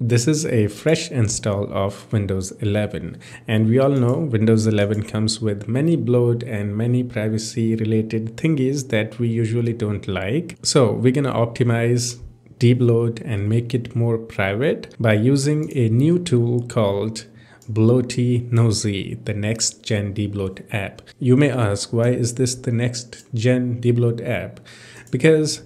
This is a fresh install of Windows 11, and we all know Windows 11 comes with many bloat and many privacy related thingies that we usually don't like. So we're gonna optimize, debloat and make it more private by using a new tool called BloatyNosy, the next gen debloat app. You may ask, why is this the next gen debloat app? Because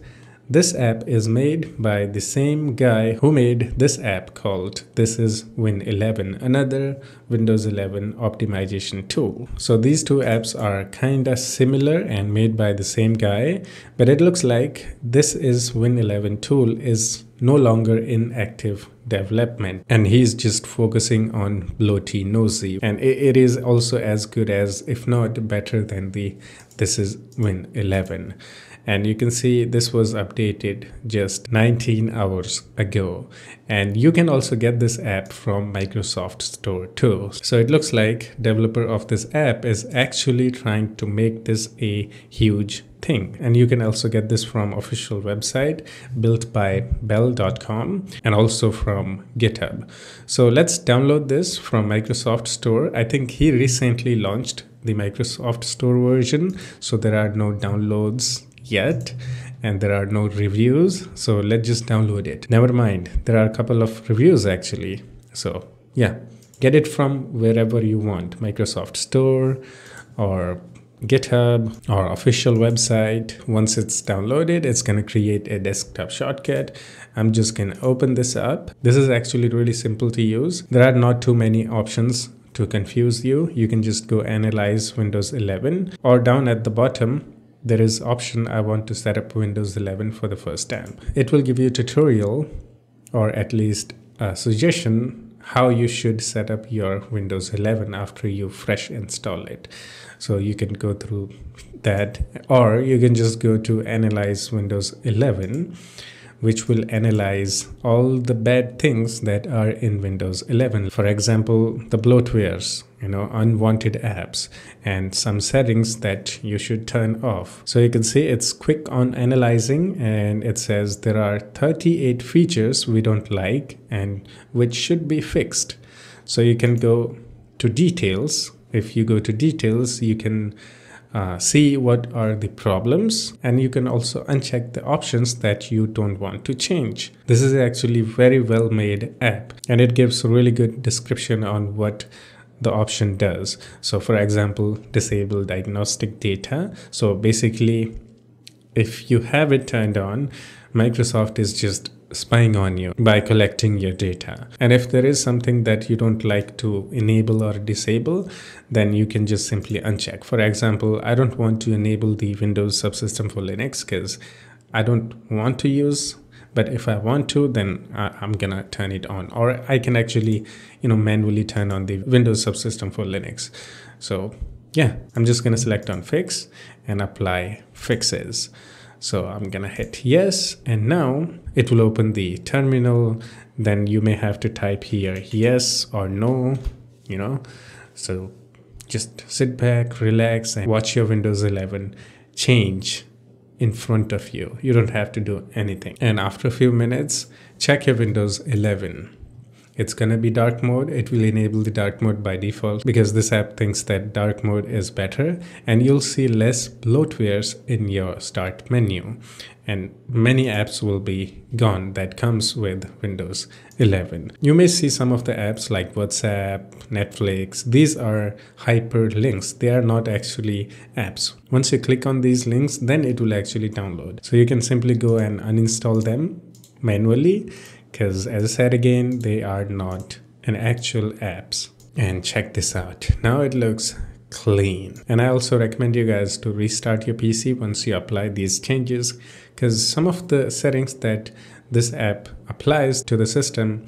this app is made by the same guy who made this app called This Is Win 11, another Windows 11 optimization tool. So these two apps are kinda similar and made by the same guy, but it looks like This Is Win 11 tool is no longer in active development, and he's just focusing on BloatyNosy, and it is also as good as, if not better than, the This Is Win 11. And you can see this was updated just 19 hours ago, and you can also get this app from Microsoft Store too. So it looks like developer of this app is actually trying to make this a huge thing, and you can also get this from official website builtbybell.com and also from GitHub. So let's download this from Microsoft Store. I think he recently launched the Microsoft Store version, so there are no downloads yet and there are no reviews, so let's just download it. Never mind, there are a couple of reviews actually. So yeah, get it from wherever you want, Microsoft Store or GitHub or official website. Once it's downloaded, it's going to create a desktop shortcut. I'm just going to open this up. This is actually really simple to use. There are not too many options to confuse you. You can just go analyze Windows 11, or down at the bottom there is option, I want to set up Windows 11 for the first time. It will give you a tutorial, or at least a suggestion, how you should set up your Windows 11 after you fresh install it. So you can go through that, or you can just go to analyze Windows 11, which will analyze all the bad things that are in Windows 11. For example, the bloatwares, unwanted apps and some settings that you should turn off. So you can see it's quick on analyzing, and it says there are 38 features we don't like and which should be fixed. So you can go to details. If you go to details, you can see what are the problems, and you can also uncheck the options that you don't want to change. This is actually very well made app, and it gives a really good description on what the option does. So for example, disable diagnostic data. So basically, if you have it turned on, Microsoft is just spying on you by collecting your data. And if there is something that you don't like to enable or disable, then you can just simply uncheck. For example, I don't want to enable the Windows subsystem for Linux because I don't want to use, but if I want to, then I'm gonna turn it on. Or I can actually, manually turn on the Windows subsystem for Linux. So yeah, I'm just gonna select on fix and apply fixes. So I'm gonna hit yes, and now it will open the terminal. Then you may have to type here yes or no, So just sit back, relax, and watch your Windows 11 change in front of you. You don't have to do anything. And after a few minutes, check your Windows 11. It's gonna be dark mode. It will enable the dark mode by default because this app thinks that dark mode is better, and you'll see less bloatwares in your start menu, and many apps will be gone that comes with Windows 11. You may see some of the apps like WhatsApp, Netflix. These are hyperlinks. They are not actually apps. Once you click on these links, then it will actually download. So you can simply go and uninstall them manually, because as I said again, they are not an actual apps. And check this out. Now it looks clean. And I also recommend you guys to restart your PC once you apply these changes, because some of the settings that this app applies to the system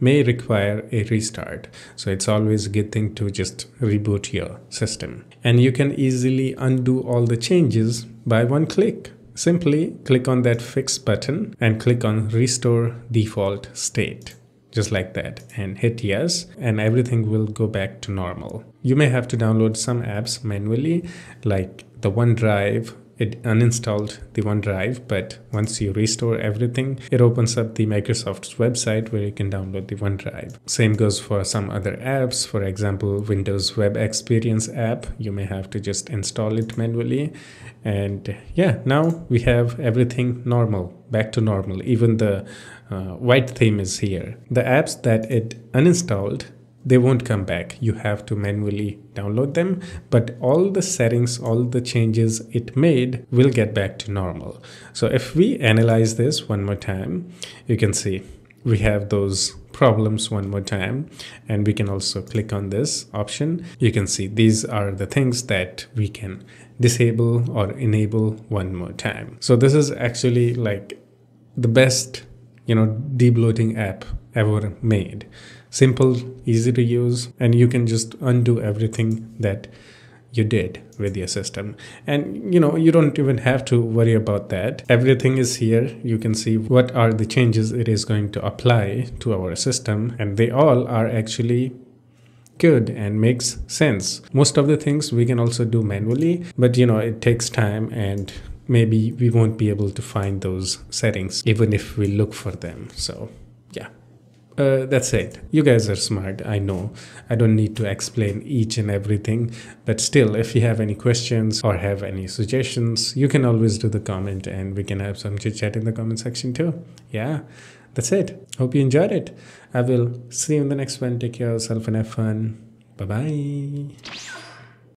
may require a restart. So it's always a good thing to just reboot your system. And you can easily undo all the changes by one click. Simply click on that fix button and click on restore default state, just like that, and hit yes, and everything will go back to normal. You may have to download some apps manually like the OneDrive it uninstalled the OneDrive, but once you restore everything, it opens up the Microsoft's website where you can download the OneDrive. Same goes for some other apps. For example, Windows Web Experience app, you may have to just install it manually. And yeah, now we have everything normal, back to normal. Even the white theme is here. The apps that it uninstalled, they won't come back. You have to manually download them, but all the settings, all the changes it made will get back to normal. So if we analyze this one more time, you can see we have those problems one more time, and we can also click on this option. You can see these are the things that we can disable or enable one more time. So this is actually like the best, you know, debloating app ever made. Simple, easy to use, and you can just undo everything that you did with your system. And you know, you don't even have to worry about that. Everything is here. You can see what are the changes it is going to apply to our system, and they all are actually good and makes sense. Most of the things we can also do manually, but you know, it takes time, and maybe we won't be able to find those settings even if we look for them. So yeah. That's it. You guys are smart, I know. I don't need to explain each and everything, but still, if you have any questions or have any suggestions, you can always do the comment, and we can have some chit chat in the comment section too. Yeah, that's it. Hope you enjoyed it. I will see you in the next one. Take care of yourself and have fun. Bye bye.